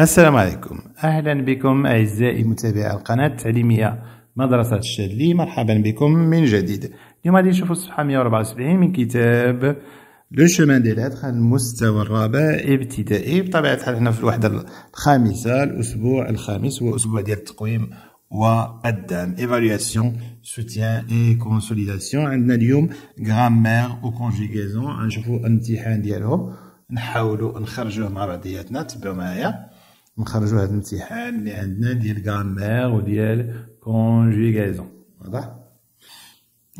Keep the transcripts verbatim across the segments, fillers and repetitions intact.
السلام عليكم، أهلا بكم أعزائي متابعي القناة التعليمية مدرسة الشادلي. مرحبا بكم من جديد. اليوم غادي نشوفوا الصفحة مئة وأربعة وسبعين من كتاب لو شومان دي لاتر، المستوى الرابع ابتدائي. بطبيعة الحال حنا في الوحدة الخامسة، الأسبوع الخامس هو أسبوع ديال التقويم وقدام إيفالياسيون سوتيان إي كونسوليداسيون. عندنا اليوم غرامير أو كونجيغيزون، غنشوفوا الامتحان ديالهم، نحاولوا نخرجوه مع بعضياتنا. تبعوا معايا نخرجوا هذا الامتحان اللي عندنا ديال غرامير وديال كونجيغيزون. واضح؟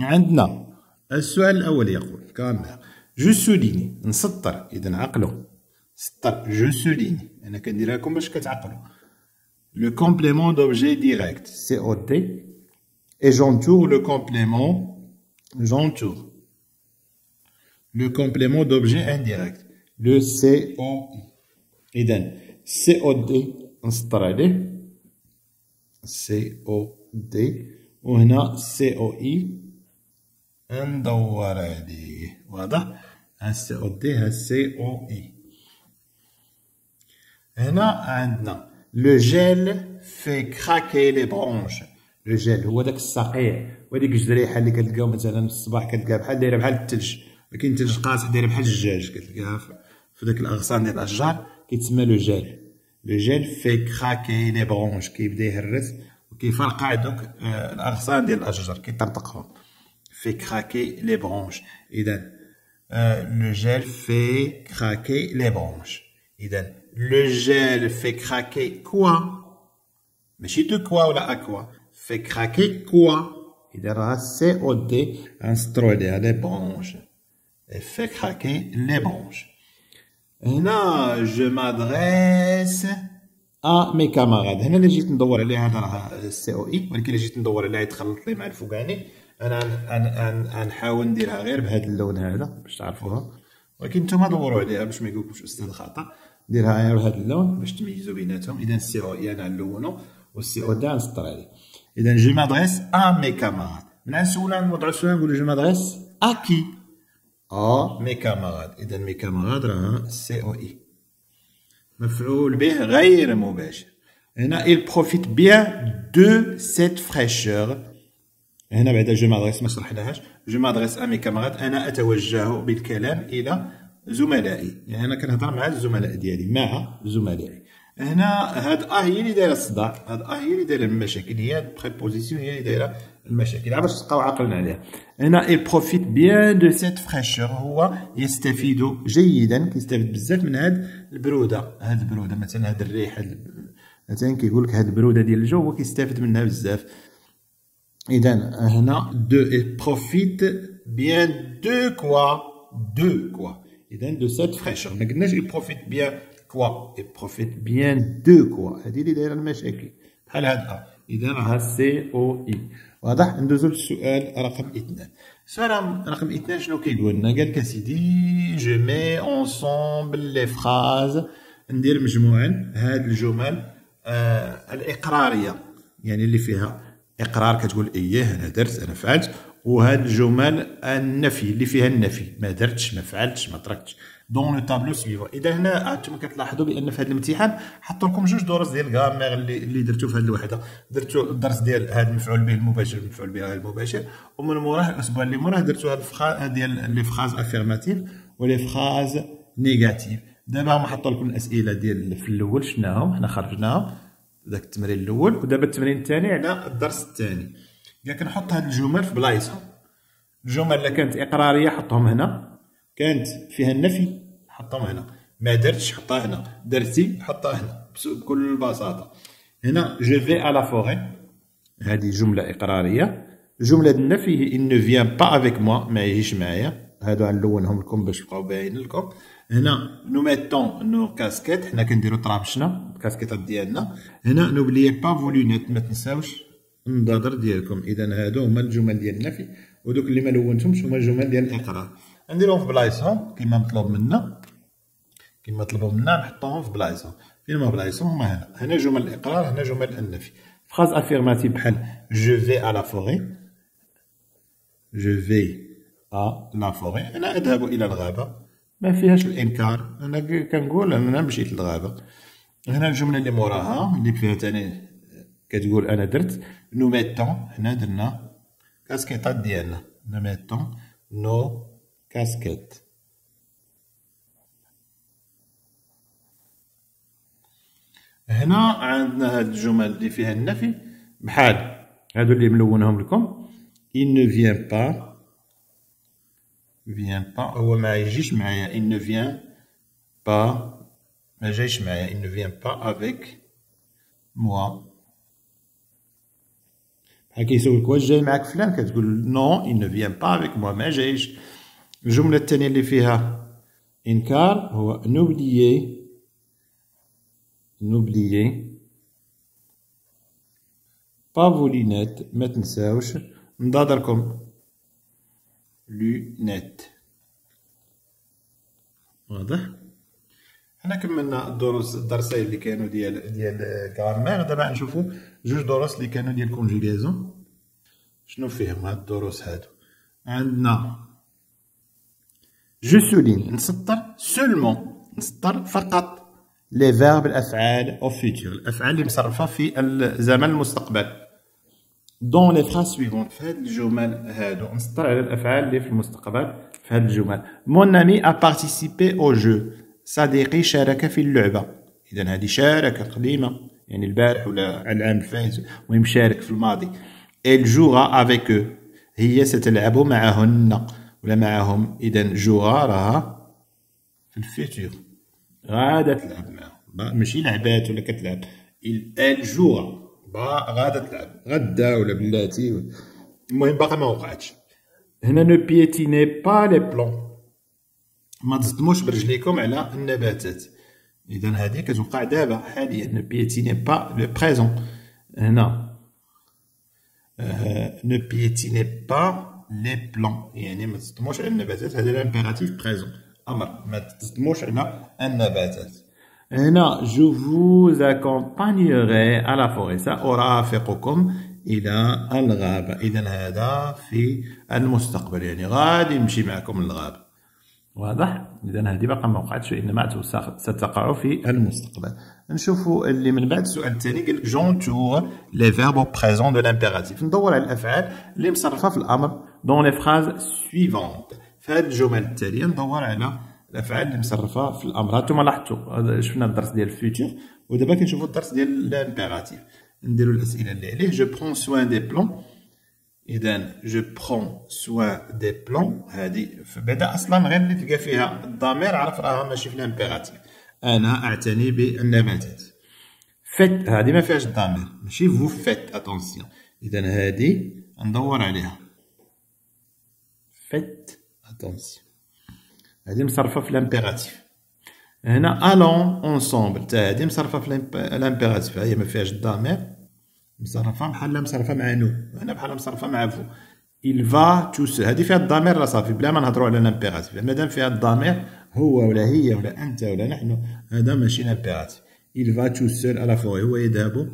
عندنا السؤال الاول يقول غرامير جو سوليني، نسطر. اذا عقلوا، سطر جو سوليني، انا كنديرها لكم باش كتعقلوا. لو كومبليمون دوبجي ديريكت سي او دي اي جونتور. لو كومبليمون جونتور، لو كومبليمون دوبجي انديريكت لو سي او اي. اذا سي او دي نسطر عليه سي او دي، وهنا سي او اي ندور عليه. واضح؟ ها سي او دي، ها سي او اي. هنا عندنا لو جيل في كراكي لي برونش. لو جيل هو داك الصقيع وديك الجريحه اللي كتلقاو مثلا في الصباح، كتلقاها بحال دايره بحال الثلج، ما كاين ثلج قاصح، دايره بحال الجاج، كتلقاها في داك الاغصان ديال الاشجار، كيتسمى لو جيل. لو جيل في كراكي لي برونش، كيبدا يهرس وكيفرقع دوك الاغصان ديال الاشجار، كيطرطقهم. fait craquer les branches. إذا euh, le gel fait craquer les branches. إذا le gel fait craquer quoi؟ ماشي de quoi ولا à quoi، fait craquer quoi. إذا راه سي أو دي انسترو عليها les branches et fait craquer les branches. هنا je m'adresse à mes camarades. هنا اللي جيت ندور عليه هذا راه سي أو إي، ولكن اللي جيت ندور عليه يتخلط لي مع الفوقاني. انا انا غنحاول نديرها غير بهذا اللون هذا باش تعرفوها، ولكن نتوما دوروا عليها باش ما يقولكمش استاذ خطا. ديرها غير بهذا اللون باش تميزوا بيناتهم. اذا سي او اي انا نلونو والسي او دا نسطر عليه. اذا جو مادريس ا مي كاماراد، من غنسولها نوضعو سؤال نقولو جو مادريس ا كي؟ ا مي كاماراد. اذا مي كاماراد راه سي او اي، مفعول به غير مباشر. هنا il profite bien de cette fraîcheur. هنا بعد جو مادريس ما شرحناهاش. جو مادريس ا مي كاماراد، انا اتوجه بالكلام الى زملائي، يعني انا كنهضر مع الزملاء ديالي، مع زملائي. هنا هاد ا هي اللي دايره الصداع، هاد ا هي اللي دايره المشاكل، هي البريبوزيسيون هي اللي دايره المشاكل، علاش تلقاو عقلنا عليها. هنا il profite bien de cette fraîcheur، هو يستفيد جيدا، كيستافد بزاف من هاد البروده. هاد البروده مثلا هاد الريحه مثلا كيقول لك هاد البروده ديال الجو، هو كيستافد منها بزاف. إذن هنا de et profite bien de quoi de quoi. إذن de cette fraîcheur. ما قلناش il profite bien quoi، il profite bien de quoi. هذه اللي دايره المشاكل بحال هذا. إذن راه سي او اي. واضح؟ ندوزو للسؤال رقم اثنان. السؤال رقم اثنان شنو كيقول لنا؟ قال لك أسيدي جو مي اونسومبل لي فراز، ندير مجموعا هاد الجمل آه الإقرارية، يعني اللي فيها اقرار، كتقول ايه انا درت انا فعلت، وهاد الجمل النفي اللي فيها النفي، ما درتش ما فعلتش ما تركتش، دون لو طابلو سويفون. اذا هنا انتم كتلاحظوا بان في هذا الامتحان حطوا لكم جوج دروس ديال الغرامير اللي اللي درتو في هذه الوحده، درتو الدرس ديال هذا المفعول به المباشر المفعول به غير المباشر، ومن موراه الاسبوع اللي موراه درتو هاد الفخاز ديال لي فخاز افيرماتيف ولي فخاز نيجاتيف. دابا هما حطوا لكم الاسئله ديال في الاول شناهم، حنا خرجناهم داك التمرين الاول، ودابا التمرين الثاني على الدرس الثاني. كاع كنحط هاد الجمل في بلايصهم. الجمل اللي كانت اقراريه حطهم هنا، كانت فيها النفي حطهم هنا، ما درتش حطها هنا، درتي حطها هنا، بكل بساطه. هنا جو في على فوري، هذه جمله اقراريه. جمله النفي هي ان فيان با افيك موا، ما يجيش معايا. هادو غنلونهم لكم باش تبقاو باين لكم. هنا نو ميتون نو كاسكيت، حنا كنديرو طرابشنا الكاسكيطات ديالنا. هنا نوبليي با فو لونيت، ما تنساوش النظاظر ديالكم. اذا هادو هما الجمل ديال النفي، ودوك اللي ما لونتهمش هما الجمل ديال الاقرار. نديروهم في بلايصهم كما مطلوب منا، كما طلبوا منا نحطوهم في بلايصهم. فين هما بلايصهم؟ هما هنا. هنا جمل الاقرار، هنا جمل النفي. فراز افيرماتيف بحال جو في ا لا فوري، جو في ا لا فوري، انا اذهب الى الغابه، ما فيهاش الانكار، انا كنقول انا مشيت للغابه. هنا الجمله اللي موراها اللي فيها ثاني كتقول انا درت نو ميتون، هنا درنا كاسكيطات ديالنا، نو ميتون نو كاسكيت. هنا عندنا هاد الجمل اللي فيها النفي بحال هادو اللي ملونهم لكم، il ne vient pas vient pas هو ما يجيش معايا، il ne vient pas ما جايش معايا، il ne vient pas avec moi. بحال كيسولك واش جاي معاك فلان كتقول نو il ne vient pas avec moi ما جايش. الجملة الثانية اللي فيها انكار هو n'oubliez n'oubliez pas vos lunettes ما تنساوش نضادركم لونيت. واضح؟ حنا كملنا الدروس الدرسين اللي كانوا ديال ديال الجرامير، دابا غنشوفوا جوج دروس اللي كانوا ديال الكونجيغيزون. شنو فيهم هاد الدروس هادو؟ عندنا جو سولين نسطر سولمون نسطر فقط لي فيرب الافعال او فيتور الافعال اللي مصرفه في الزمن المستقبل دون لي فراس سويفون في هاد الجمل هادو، نسطر على الافعال اللي في المستقبل في هاد الجمل. مون امي ا بارتيسيبي او جو صديقي شارك في اللعبه، اذا هادي شارك قديمه يعني البارح ولا العام الفائت، المهم شارك في الماضي. ال جوغا افيك او هي ستلعب معهن ولا معهم، اذا جوغا راها في الفيتور غادا تلعب معاهم، ماشي لعبات ولا كتلعب، ال جوغا غادا تلعب غدا ولا بلاتي، المهم باقي ما وقعتش. هنا نو بيتيني با لي بلون ما تزدموش برجليكم على النباتات، اذا هذه كتوقع دابا حاليا نو بيتيني با لو بريزون. هنا نو بيتيني با لي بلون يعني ما تزدموش على النباتات، هذا الامبيراتيف بريزون امر ما تزدموش على النباتات. هنا جو فوز اكومبانيوري ا لا فوري سأرافقكم إلى الغابة، إذا هذا في المستقبل يعني غادي نمشي معكم للغابة. واضح؟ إذا هذه باقا ما وقعتش وإنما ستقع في المستقبل. نشوفوا اللي من بعد السؤال الثاني قال لك جونتور لي فيرب أو بريزون دو لامبيراتيف، ندور على الأفعال اللي مصرفة في الأمر دون لي فراز سويفونت، في هذه الجمل التالية ندور على الافعال اللي مصرفه في الامر. هانتوما لاحظتوا شفنا الدرس ديال الفيتور ودابا كنشوفوا الدرس ديال الامبيراتيف، نديروا الاسئله اللي عليه. جو برون سوان دي بلون، اذا جو برون سوان دي بلون هذه بعدا اصلا غير اللي تلقى فيها الضمير عرف راها ماشي في الامبيراتيف، انا اعتني بالنباتات. فيت هذه ما فيهاش الضمير ماشي فو فيت اتونسيون، اذا هذه ندور عليها فيت اتونسيون هادي مصرفه في الامبيراتيف. هنا الون اونسومبل حتى هادي مصرفه في الامبيراتيف، هي ما فيهاش الضمير، مصرفه بحال مصرفه مع نو، هنا بحال مصرفه مع فو. الفا توس هادي فيها الضمير راه صافي بلا ما نهضروا على الامبيراتيف، مادام فيها الضمير هو ولا هي ولا انت ولا نحن هذا ماشي الامبيراتيف. الفا توس على فوق هو يذهب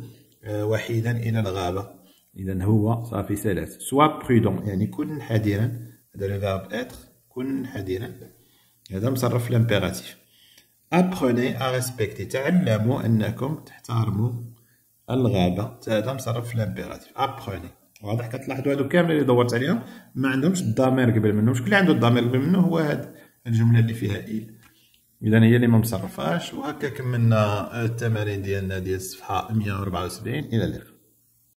وحيدا الى الغابه، اذا هو صافي سالات. سوا برودون يعني كن حذرا، هذا لو فيرب اتر كن حذرا، هذا مصرف الامبيراتيف. ابخوني ا ريسبكتي تعلموا انكم تحترموا الغابه، هذا مصرف الامبيراتيف ابخوني. واضح كتلاحظوا هادو كامل اللي دورت عليهم ما عندهمش الضمير قبل منهم، شكون اللي عنده الضمير قبل منه هو هاد الجمله اللي فيها ايل، اذا هي اللي ما مصرفاش. وهكا كملنا التمارين ديالنا ديال الصفحه مية وأربعة وسبعين. الى اللقاء.